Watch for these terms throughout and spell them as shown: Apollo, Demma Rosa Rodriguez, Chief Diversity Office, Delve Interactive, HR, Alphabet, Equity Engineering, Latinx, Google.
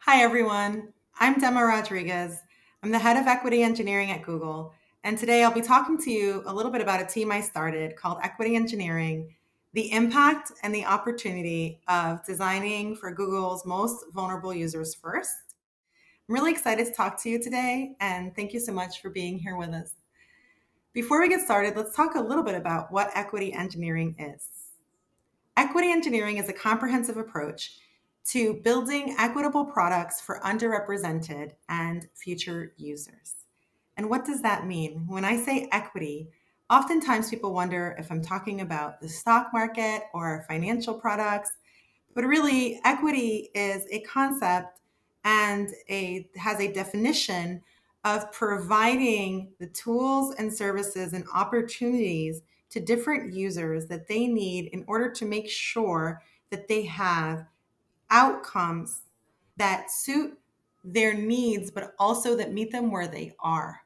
Hi, everyone. I'm Demma Rodriguez. I'm the head of Equity Engineering at Google. And today I'll be talking to you a little bit about a team I started called Equity Engineering, the impact and the opportunity of designing for Google's most vulnerable users first. I'm really excited to talk to you today, and thank you so much for being here with us. Before we get started, let's talk a little bit about what Equity Engineering is. Equity Engineering is a comprehensive approach to building equitable products for underrepresented and future users. And what does that mean? When I say equity, oftentimes people wonder if I'm talking about the stock market or financial products, but really equity is a concept and has a definition of providing the tools and services and opportunities to different users that they need in order to make sure that they have outcomes that suit their needs, but also that meet them where they are,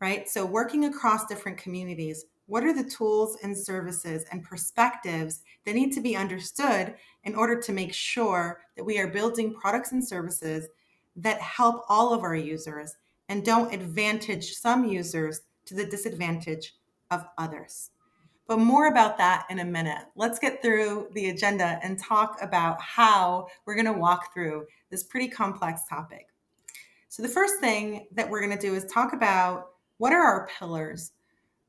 right? So working across different communities, what are the tools and services and perspectives that need to be understood in order to make sure that we are building products and services that help all of our users and don't advantage some users to the disadvantage of others? But more about that in a minute. Let's get through the agenda and talk about how we're going to walk through this pretty complex topic. So the first thing that we're going to do is talk about what are our pillars?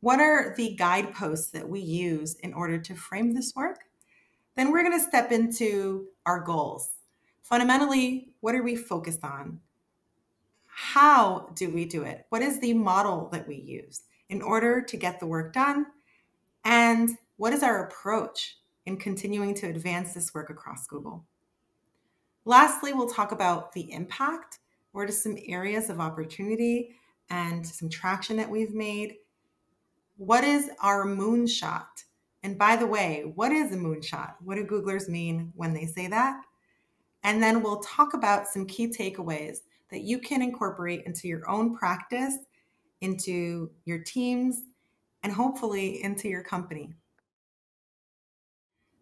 What are the guideposts that we use in order to frame this work? Then we're going to step into our goals. Fundamentally, what are we focused on? How do we do it? What is the model that we use in order to get the work done? And what is our approach in continuing to advance this work across Google? Lastly, we'll talk about the impact. What are some areas of opportunity and some traction that we've made? What is our moonshot? And by the way, what is a moonshot? What do Googlers mean when they say that? And then we'll talk about some key takeaways that you can incorporate into your own practice, into your teams, and hopefully into your company.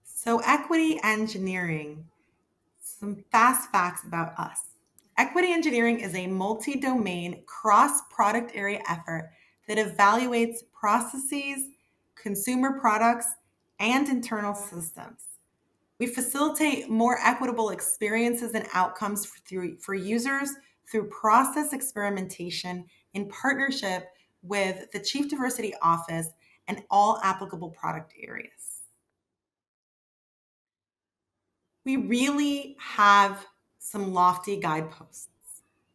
So Equity Engineering, some fast facts about us. Equity Engineering is a multi-domain, cross-product area effort that evaluates processes, consumer products, and internal systems. We facilitate more equitable experiences and outcomes for users through process experimentation in partnership with the Chief Diversity Office and all applicable product areas. We really have some lofty guideposts.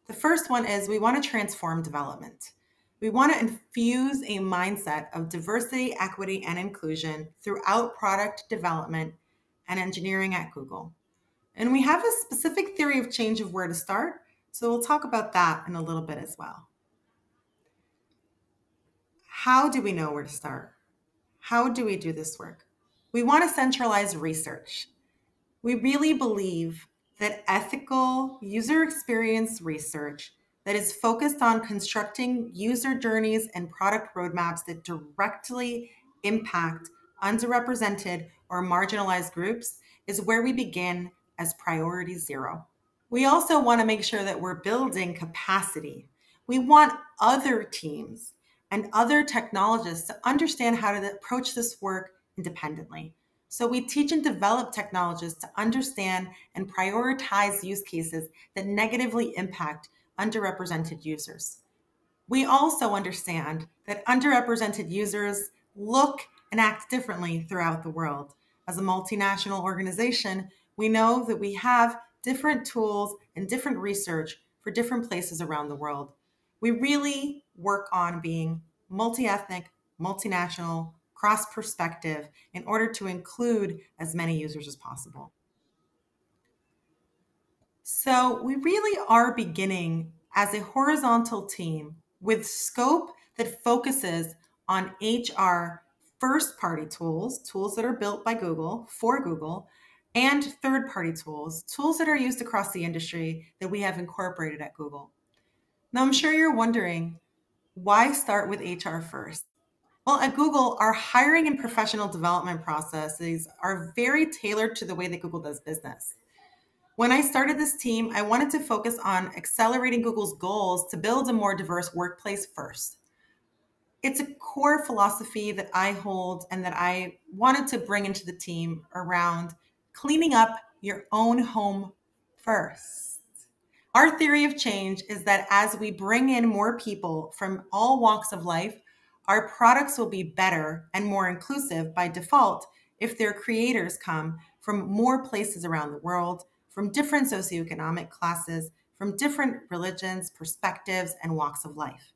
The first one is we want to transform development. We want to infuse a mindset of diversity, equity, and inclusion throughout product development and engineering at Google. And we have a specific theory of change of where to start, so we'll talk about that in a little bit as well. How do we know where to start? How do we do this work? We want to centralize research. We really believe that ethical user experience research that is focused on constructing user journeys and product roadmaps that directly impact underrepresented or marginalized groups is where we begin as priority zero. We also want to make sure that we're building capacity. We want other teams and other technologists to understand how to approach this work independently. So we teach and develop technologists to understand and prioritize use cases that negatively impact underrepresented users. We also understand that underrepresented users look and act differently throughout the world. As a multinational organization, we know that we have different tools and different research for different places around the world. We really work on being multi-ethnic, multinational, cross-perspective in order to include as many users as possible. So we really are beginning as a horizontal team with scope that focuses on HR first-party tools, tools that are built by Google, for Google, and third-party tools, tools that are used across the industry that we have incorporated at Google. Now, I'm sure you're wondering, why start with HR first? Well, at Google, our hiring and professional development processes are very tailored to the way that Google does business. When I started this team, I wanted to focus on accelerating Google's goals to build a more diverse workplace first. It's a core philosophy that I hold and that I wanted to bring into the team around cleaning up your own home first. Our theory of change is that as we bring in more people from all walks of life, our products will be better and more inclusive by default if their creators come from more places around the world, from different socioeconomic classes, from different religions, perspectives, and walks of life.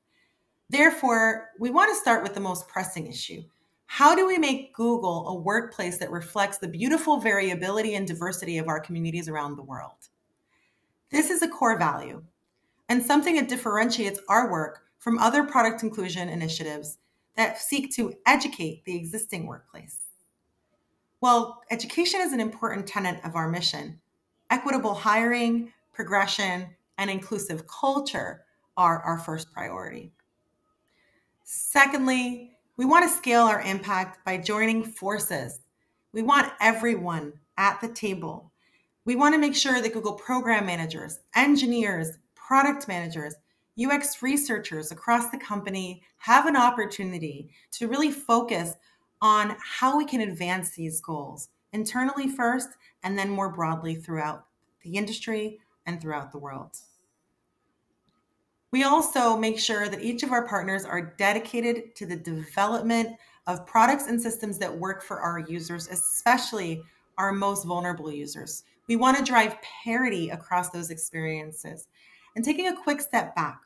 Therefore, we want to start with the most pressing issue. How do we make Google a workplace that reflects the beautiful variability and diversity of our communities around the world? This is a core value and something that differentiates our work from other product inclusion initiatives that seek to educate the existing workplace. While education is an important tenet of our mission, equitable hiring, progression, and inclusive culture are our first priority. Secondly, we want to scale our impact by joining forces. We want everyone at the table. We want to make sure that Google program managers, engineers, product managers, UX researchers across the company have an opportunity to really focus on how we can advance these goals internally first, and then more broadly throughout the industry and throughout the world. We also make sure that each of our partners are dedicated to the development of products and systems that work for our users, especially our most vulnerable users. We want to drive parity across those experiences. And taking a quick step back,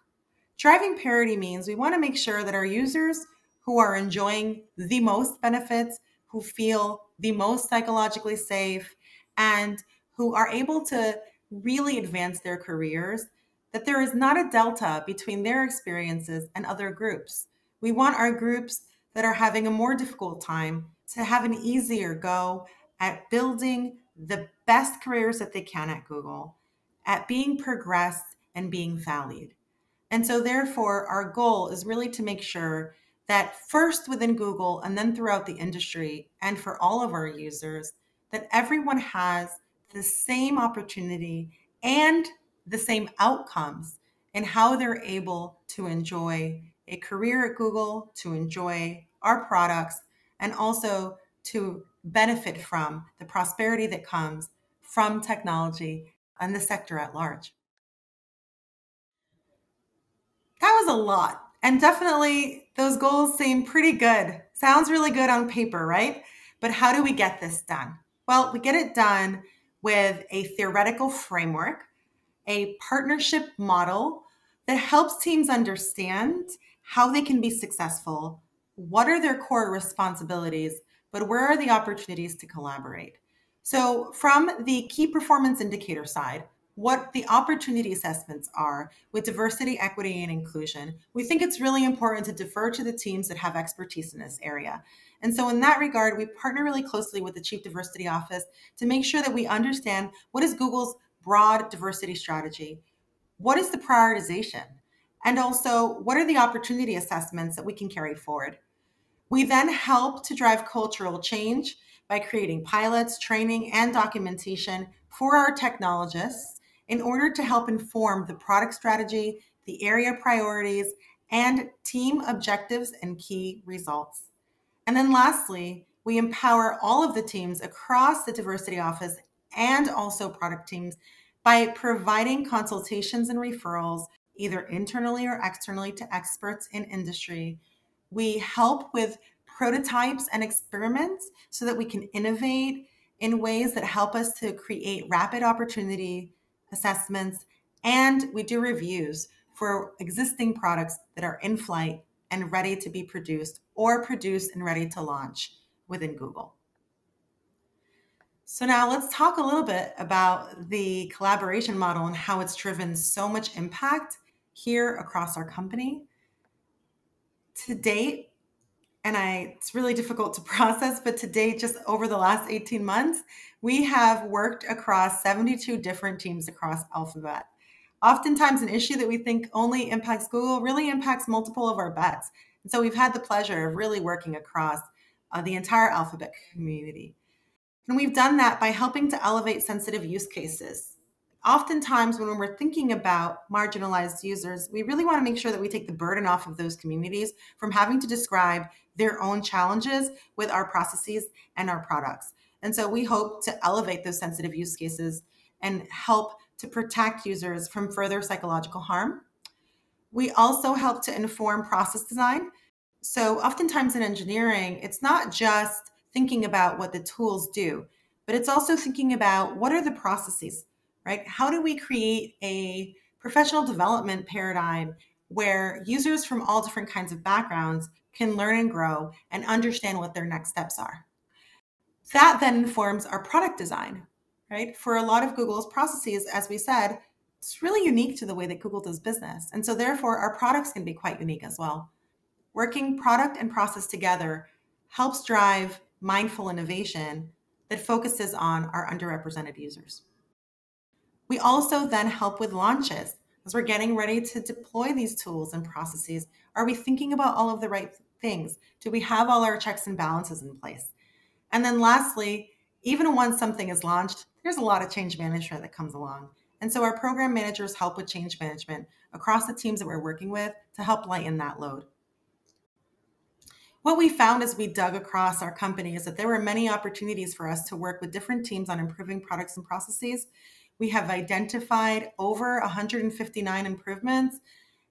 driving parity means we want to make sure that our users who are enjoying the most benefits, who feel the most psychologically safe, and who are able to really advance their careers, that there is not a delta between their experiences and other groups. We want our groups that are having a more difficult time to have an easier go at building the best careers that they can at Google, at being progressed and being valued. And so therefore, our goal is really to make sure that first within Google and then throughout the industry and for all of our users, that everyone has the same opportunity and the same outcomes in how they're able to enjoy a career at Google, to enjoy our products, and also to benefit from the prosperity that comes from technology and the sector at large. That was a lot. And definitely those goals seem pretty good. Sounds really good on paper, right? But how do we get this done? Well, we get it done with a theoretical framework, a partnership model that helps teams understand how they can be successful, what are their core responsibilities, but where are the opportunities to collaborate? So from the key performance indicator side, what the opportunity assessments are with diversity, equity, and inclusion, we think it's really important to defer to the teams that have expertise in this area. And so in that regard, we partner really closely with the Chief Diversity Office to make sure that we understand what is Google's broad diversity strategy, what is the prioritization, and also what are the opportunity assessments that we can carry forward. We then help to drive cultural change by creating pilots, training, and documentation for our technologists in order to help inform the product strategy, the area priorities, and team objectives and key results. And then lastly, we empower all of the teams across the diversity office and also product teams by providing consultations and referrals, either internally or externally to experts in industry. We help with prototypes and experiments so that we can innovate in ways that help us to create rapid opportunity assessments, and we do reviews for existing products that are in flight and ready to be produced or produced and ready to launch within Google. So now let's talk a little bit about the collaboration model and how it's driven so much impact here across our company. To date, it's really difficult to process, but to date, just over the last 18 months, we have worked across 72 different teams across Alphabet. Oftentimes an issue that we think only impacts Google really impacts multiple of our bets. And so we've had the pleasure of really working across the entire Alphabet community. And we've done that by helping to elevate sensitive use cases, oftentimes when we're thinking about marginalized users, we really want to make sure that we take the burden off of those communities from having to describe their own challenges with our processes and our products. And so we hope to elevate those sensitive use cases and help to protect users from further psychological harm. We also help to inform process design. So oftentimes in engineering, it's not just thinking about what the tools do, but it's also thinking about what are the processes, right? How do we create a professional development paradigm where users from all different kinds of backgrounds can learn and grow and understand what their next steps are? That then informs our product design, right? For a lot of Google's processes, as we said, it's really unique to the way that Google does business. And so therefore, our products can be quite unique as well. Working product and process together helps drive mindful innovation that focuses on our underrepresented users. We also then help with launches. As we're getting ready to deploy these tools and processes, are we thinking about all of the right things? Do we have all our checks and balances in place? And then lastly, even once something is launched, there's a lot of change management that comes along. And so our program managers help with change management across the teams that we're working with to help lighten that load. What we found as we dug across our company is that there were many opportunities for us to work with different teams on improving products and processes. We have identified over 159 improvements.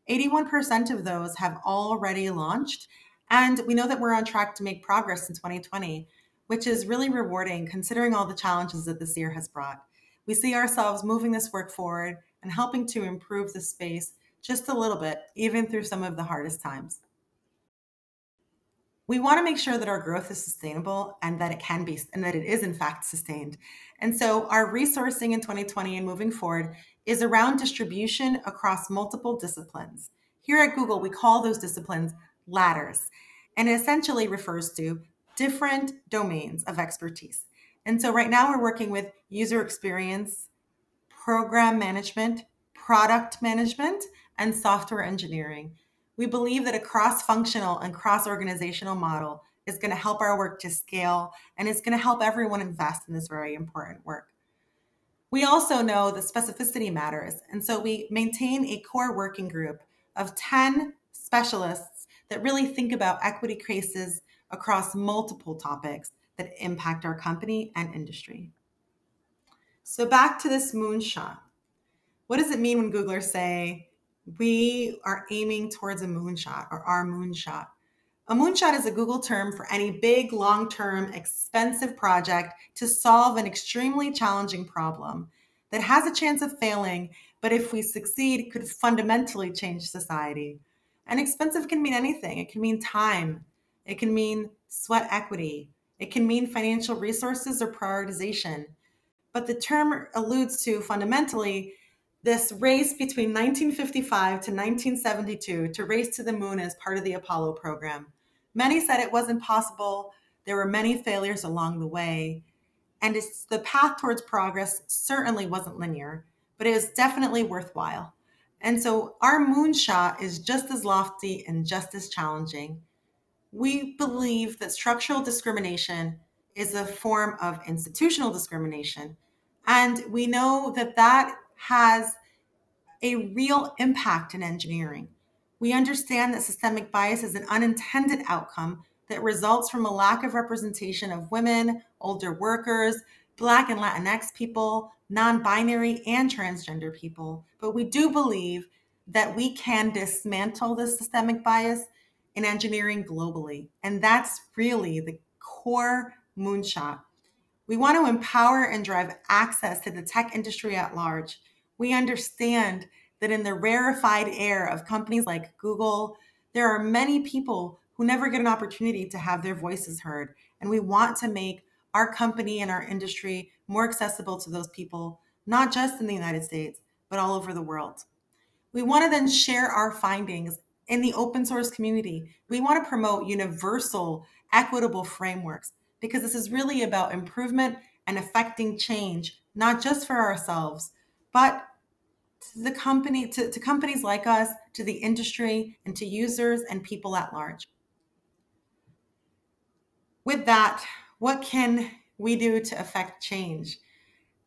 81% of those have already launched. And we know that we're on track to make progress in 2020, which is really rewarding considering all the challenges that this year has brought. We see ourselves moving this work forward and helping to improve the space just a little bit, even through some of the hardest times. We want to make sure that our growth is sustainable and that it can be, and that it is in fact sustained. And so our resourcing in 2020 and moving forward is around distribution across multiple disciplines. Here at Google, we call those disciplines ladders, and it essentially refers to different domains of expertise. And so right now we're working with user experience, program management, product management, and software engineering. We believe that a cross-functional and cross-organizational model is going to help our work to scale, and it's going to help everyone invest in this very important work. We also know that specificity matters, and so we maintain a core working group of 10 specialists that really think about equity cases across multiple topics that impact our company and industry. So back to this moonshot. What does it mean when Googlers say, we are aiming towards a moonshot or our moonshot? A moonshot is a Google term for any big, long-term, expensive project to solve an extremely challenging problem that has a chance of failing, but if we succeed, could fundamentally change society. And expensive can mean anything. It can mean time. It can mean sweat equity. It can mean financial resources or prioritization. But the term alludes to fundamentally this race between 1955 to 1972 to race to the moon as part of the Apollo program. Many said it wasn't possible. There were many failures along the way. And it's the path towards progress certainly wasn't linear, but it was definitely worthwhile. And so our moonshot is just as lofty and just as challenging. We believe that structural discrimination is a form of institutional discrimination. And we know that that has a real impact in engineering. We understand that systemic bias is an unintended outcome that results from a lack of representation of women, older workers, Black and Latinx people, non-binary and transgender people. But we do believe that we can dismantle this systemic bias in engineering globally. And that's really the core moonshot. We want to empower and drive access to the tech industry at large. We understand that in the rarefied air of companies like Google, there are many people who never get an opportunity to have their voices heard. And we want to make our company and our industry more accessible to those people, not just in the United States, but all over the world. We want to then share our findings in the open source community. We want to promote universal, equitable frameworks, because this is really about improvement and affecting change, not just for ourselves, but to the company, to companies like us, to the industry, and to users and people at large. With that, what can we do to affect change?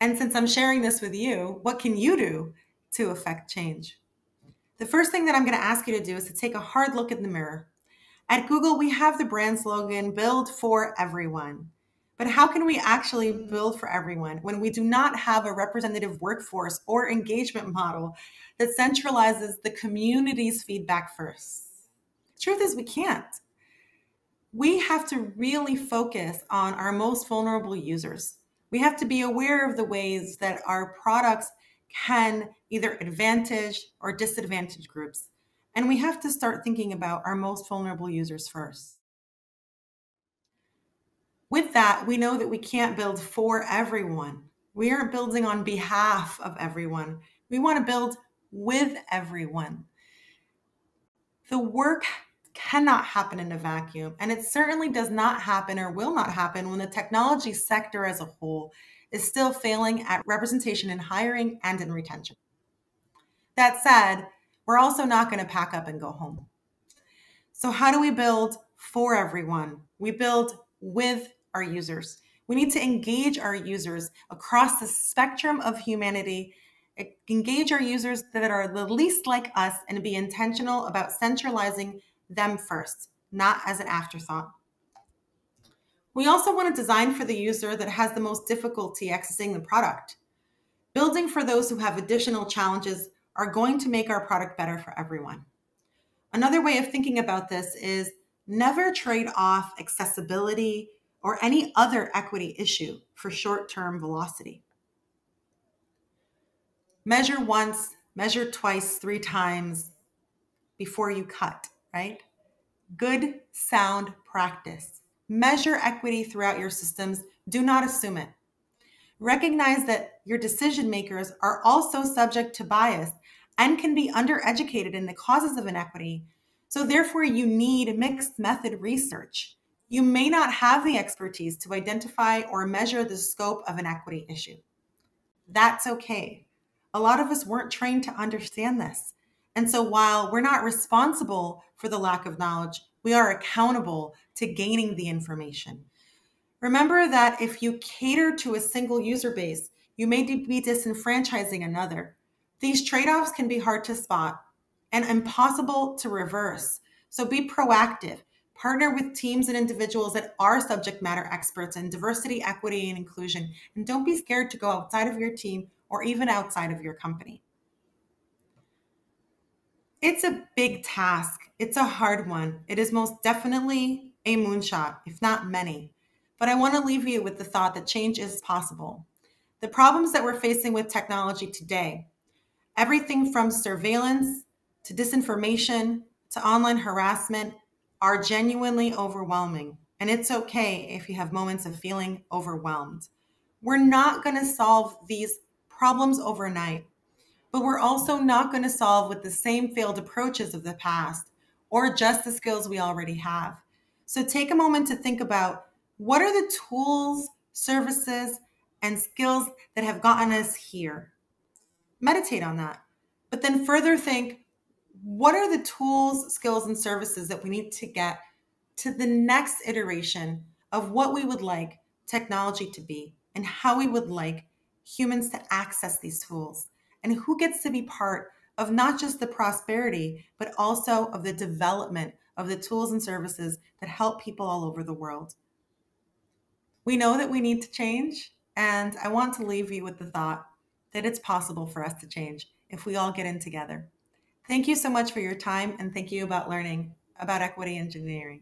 And since I'm sharing this with you, what can you do to affect change? The first thing that I'm going to ask you to do is to take a hard look in the mirror. At Google, we have the brand slogan, build for everyone. But how can we actually build for everyone when we do not have a representative workforce or engagement model that centralizes the community's feedback first? Truth is, we can't. We have to really focus on our most vulnerable users. We have to be aware of the ways that our products can either advantage or disadvantage groups. And we have to start thinking about our most vulnerable users first. With that, we know that we can't build for everyone. We aren't building on behalf of everyone. We want to build with everyone. The work cannot happen in a vacuum, and it certainly does not happen or will not happen when the technology sector as a whole is still failing at representation in hiring and in retention. That said, we're also not going to pack up and go home. So how do we build for everyone? We build with our users. We need to engage our users across the spectrum of humanity, engage our users that are the least like us, and be intentional about centralizing them first, not as an afterthought. We also want to design for the user that has the most difficulty accessing the product. Building for those who have additional challenges are going to make our product better for everyone. Another way of thinking about this is never trade off accessibility or any other equity issue for short-term velocity. Measure once, measure twice, three times before you cut, right? Good, sound practice. Measure equity throughout your systems. Do not assume it. Recognize that your decision makers are also subject to bias and can be undereducated in the causes of inequity. So therefore, you need mixed method research. You may not have the expertise to identify or measure the scope of an equity issue. That's okay. A lot of us weren't trained to understand this. And so while we're not responsible for the lack of knowledge, we are accountable to gaining the information. Remember that if you cater to a single user base, you may be disenfranchising another. These trade-offs can be hard to spot and impossible to reverse. So be proactive. Partner with teams and individuals that are subject matter experts in diversity, equity, and inclusion. And don't be scared to go outside of your team or even outside of your company. It's a big task. It's a hard one. It is most definitely a moonshot, if not many. But I want to leave you with the thought that change is possible. The problems that we're facing with technology today, everything from surveillance to disinformation to online harassment, are genuinely overwhelming. And it's okay if you have moments of feeling overwhelmed. We're not going to solve these problems overnight, but we're also not going to solve with the same failed approaches of the past or just the skills we already have. So take a moment to think about, what are the tools, services, and skills that have gotten us here? Meditate on that, but then further think, what are the tools, skills, and services that we need to get to the next iteration of what we would like technology to be and how we would like humans to access these tools, and who gets to be part of not just the prosperity, but also of the development of the tools and services that help people all over the world. We know that we need to change, and I want to leave you with the thought that it's possible for us to change if we all get in together. Thank you so much for your time, and thank you about learning about Equity Engineering.